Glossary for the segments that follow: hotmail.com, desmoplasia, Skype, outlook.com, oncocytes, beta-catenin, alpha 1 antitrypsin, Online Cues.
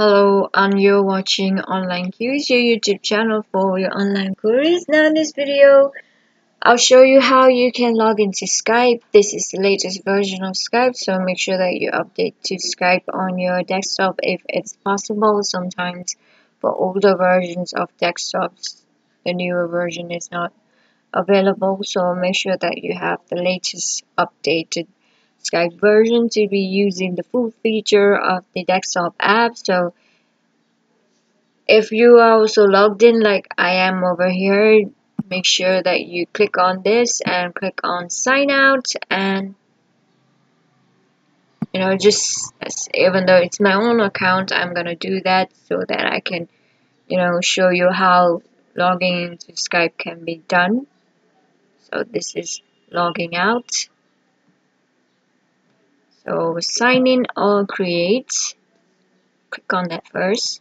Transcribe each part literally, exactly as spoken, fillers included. Hello, and you're watching Online Cues, your YouTube channel for your online queries. Now in this video, I'll show you how you can log into Skype. This is the latest version of Skype, so make sure that you update to Skype on your desktop if it's possible. Sometimes for older versions of desktops, the newer version is not available, so make sure that you have the latest updated Skype version to be using the full feature of the desktop app. So if you are also logged in like I am over here, make sure that you click on this and click on sign out, and you know, just even though it's my own account, I'm gonna do that so that I can, you know, show you how logging into Skype can be done. So this is logging out. So sign in or create, click on that first,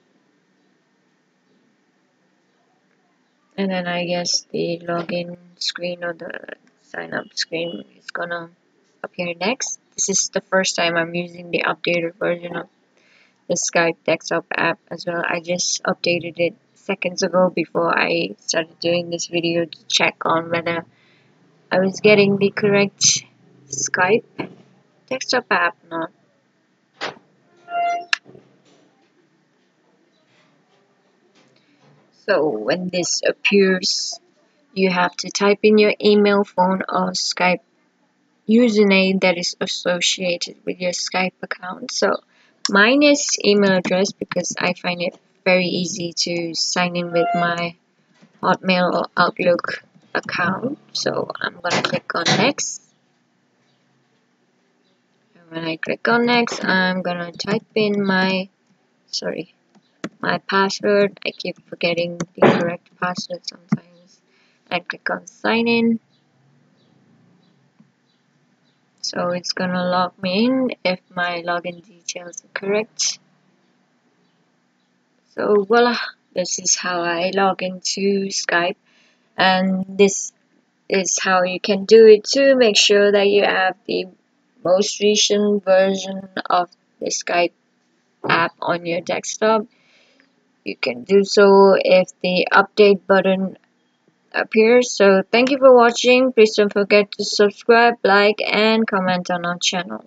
and then I guess the login screen or the sign up screen is gonna appear next. This is the first time I'm using the updated version of the Skype desktop app as well. I just updated it seconds ago before I started doing this video to check on whether I was getting the correct Skype desktop app not. So when this appears, you have to type in your email, phone, or Skype username that is associated with your Skype account. So mine is email address because I find it very easy to sign in with my Hotmail or Outlook account. So I'm gonna click on next. When I click on next, I'm gonna type in my, sorry, my password. I keep forgetting the correct password sometimes. I click on sign in. So it's gonna log me in if my login details are correct. So voila, this is how I log into Skype, and this is how you can do it too. Make sure that you have the most recent version of the Skype app on your desktop. You can do so if the update button appears. So thank you for watching. Please don't forget to subscribe, like, and comment on our channel.